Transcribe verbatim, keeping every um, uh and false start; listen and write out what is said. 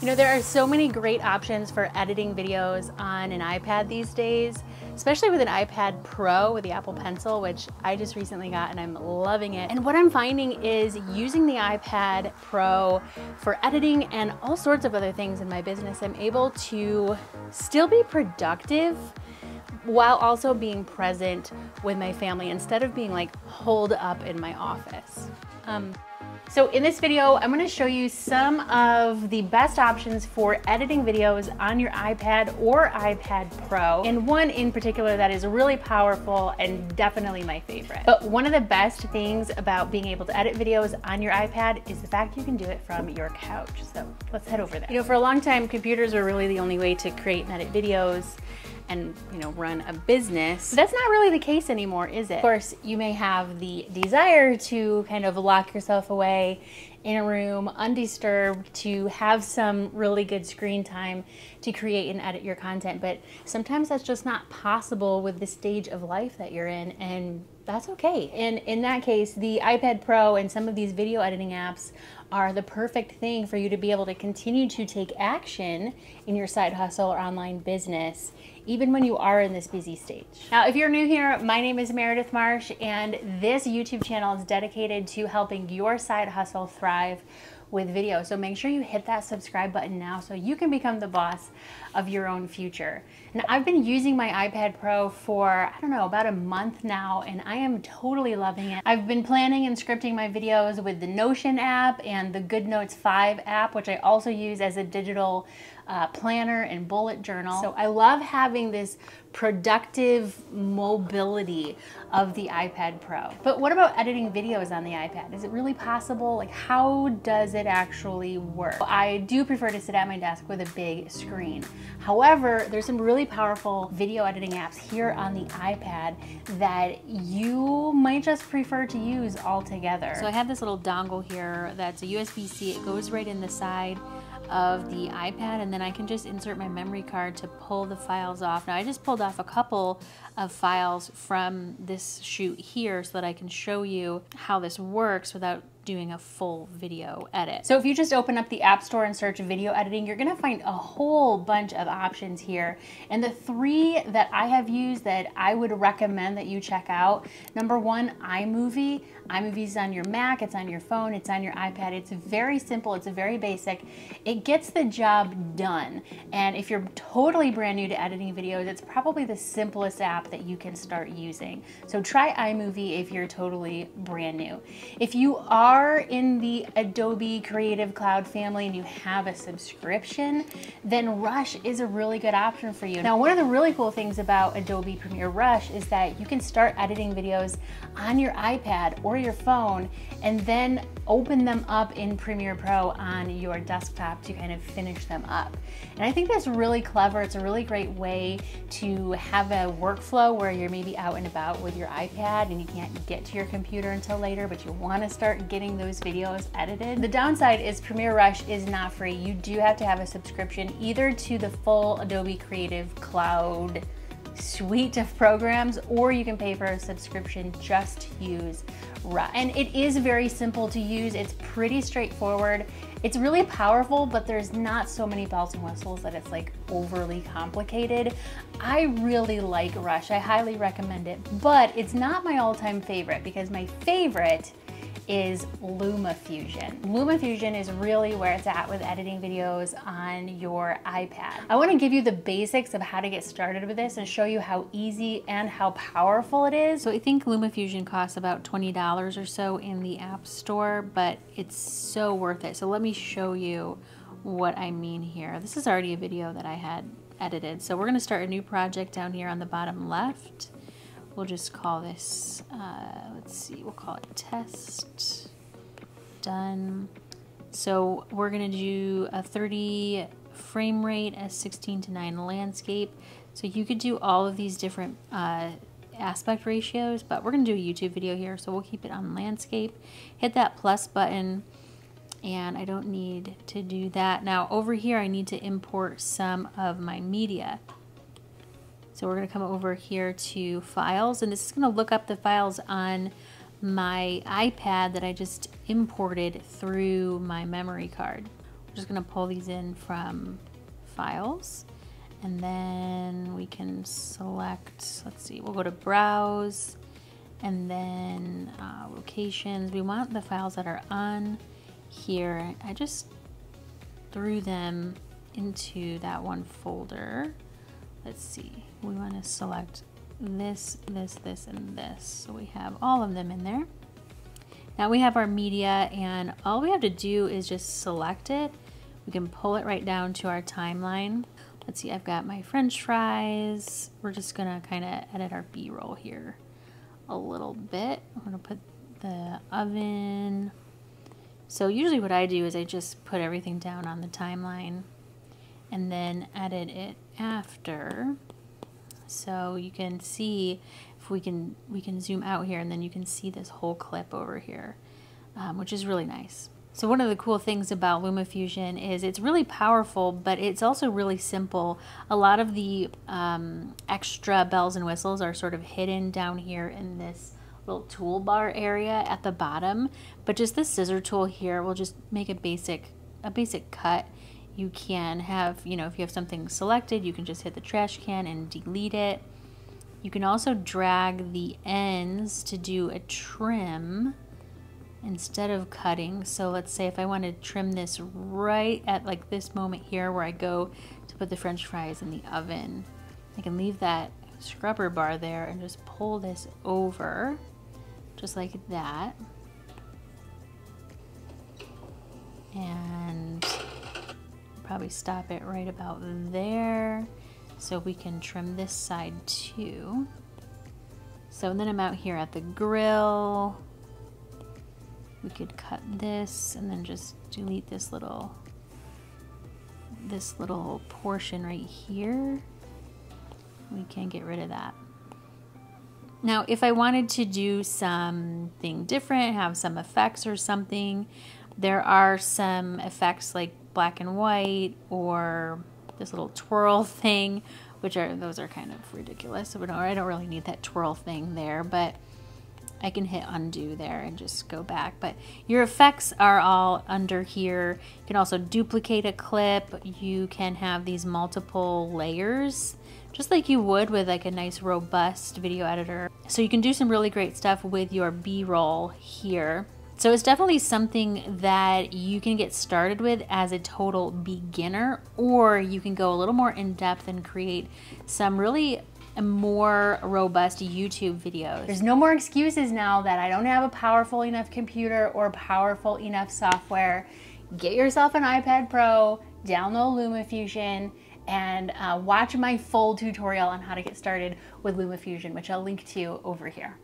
You know, there are so many great options for editing videos on an iPad these days, especially with an iPad Pro with the Apple Pencil, which I just recently got and I'm loving it. And what I'm finding is using the iPad Pro for editing and all sorts of other things in my business, I'm able to still be productive while also being present with my family instead of being like holed up in my office. Um, So in this video, I'm going to show you some of the best options for editing videos on your iPad or iPad Pro, and one in particular that is really powerful and definitely my favorite. But one of the best things about being able to edit videos on your iPad is the fact you can do it from your couch. So let's head over there. You know, for a long time, computers were really the only way to create and edit videos and, you know, run a business. But that's not really the case anymore, is it? Of course, you may have the desire to kind of lock yourself away in a room, undisturbed, to have some really good screen time to create and edit your content, but sometimes that's just not possible with the stage of life that you're in, and that's okay. And in that case, the iPad Pro and some of these video editing apps are the perfect thing for you to be able to continue to take action in your side hustle or online business, even when you are in this busy stage. Now, if you're new here, my name is Meredith Marsh, and this YouTube channel is dedicated to helping your side hustle thrive with video. So make sure you hit that subscribe button now so you can become the boss of your own future. And I've been using my iPad Pro for, I don't know, about a month now, and I am totally loving it. I've been planning and scripting my videos with the Notion app and the Good Notes five app, which I also use as a digital uh, planner and bullet journal. So I love having this productive mobility of the iPad Pro. But what about editing videos on the iPad? Is it really possible? Like, how does it It actually work? I do prefer to sit at my desk with a big screen. However, there's some really powerful video editing apps here on the iPad that you might just prefer to use altogether. So I have this little dongle here that's a U S B C. It goes right in the side of the iPad, and then I can just insert my memory card to pull the files off. Now I just pulled off a couple of files from this shoot here so that I can show you how this works without doing a full video edit. So if you just open up the App Store and search video editing, you're gonna find a whole bunch of options here. And the three that I have used that I would recommend that you check out, number one, iMovie. iMovie is on your Mac, it's on your phone, it's on your iPad. It's very simple, it's very basic. It gets the job done. And if you're totally brand new to editing videos, it's probably the simplest app that you can start using. So try iMovie if you're totally brand new. If you are in the Adobe Creative Cloud family and you have a subscription, then Rush is a really good option for you. Now, one of the really cool things about Adobe Premiere Rush is that you can start editing videos on your iPad or your phone and then open them up in Premiere Pro on your desktop to kind of finish them up. And I think that's really clever. It's a really great way to have a workflow where you're maybe out and about with your iPad and you can't get to your computer until later, but you want to start getting those videos edited. The downside is Premiere Rush is not free. You do have to have a subscription either to the full Adobe Creative Cloud suite of programs, or you can pay for a subscription just to use Rush. And it is very simple to use. It's pretty straightforward. It's really powerful, but there's not so many bells and whistles that it's like overly complicated. I really like Rush. I highly recommend it, but it's not my all-time favorite because my favorite is LumaFusion. LumaFusion is really where it's at with editing videos on your iPad. I want to give you the basics of how to get started with this and show you how easy and how powerful it is. So I think LumaFusion costs about twenty dollars or so in the App Store, but it's so worth it. So let me show you what I mean here. This is already a video that I had edited. So we're going to start a new project down here on the bottom left. We'll just call this, uh, let's see, we'll call it test, done. So we're gonna do a thirty frame rate, a sixteen to nine landscape. So you could do all of these different uh, aspect ratios, but we're gonna do a YouTube video here, so we'll keep it on landscape. Hit that plus button, and I don't need to do that. Now over here, I need to import some of my media. So we're gonna come over here to files, and this is gonna look up the files on my iPad that I just imported through my memory card. We're just going to pull these in from files, and then we can select, let's see, we'll go to browse, and then uh, locations. We want the files that are on here. I just threw them into that one folder. Let's see, we want to select this, this, this, and this. So we have all of them in there. Now we have our media, and all we have to do is just select it. We can pull it right down to our timeline. Let's see, I've got my French fries. We're just gonna kind of edit our B-roll here a little bit. I'm gonna put the oven. So usually what I do is I just put everything down on the timeline and then edit it after. So you can see, if we can we can zoom out here, and then you can see this whole clip over here, um, which is really nice. So one of the cool things about LumaFusion is it's really powerful, but it's also really simple. A lot of the um, extra bells and whistles are sort of hidden down here in this little toolbar area at the bottom, but just this scissor tool here will just make a basic a basic cut. You can have, you know, if you have something selected, you can just hit the trash can and delete it. You can also drag the ends to do a trim instead of cutting. So let's say if I want to trim this right at like this moment here where I go to put the French fries in the oven, I can leave that scrubber bar there and just pull this over, just like that. And probably stop it right about there, so we can trim this side too. So then I'm out here at the grill. We could cut this and then just delete this little this little portion right here. We can get rid of that. Now if I wanted to do something different, have some effects or something, there are some effects like black and white or this little twirl thing, which are, those are kind of ridiculous. So we don't, I don't really need that twirl thing there, but I can hit undo there and just go back. But your effects are all under here. You can also duplicate a clip. You can have these multiple layers, just like you would with like a nice robust video editor. So you can do some really great stuff with your B-roll here. So it's definitely something that you can get started with as a total beginner, or you can go a little more in depth and create some really more robust YouTube videos. There's no more excuses now that I don't have a powerful enough computer or powerful enough software. Get yourself an iPad Pro, download LumaFusion, and uh, watch my full tutorial on how to get started with LumaFusion, which I'll link to over here.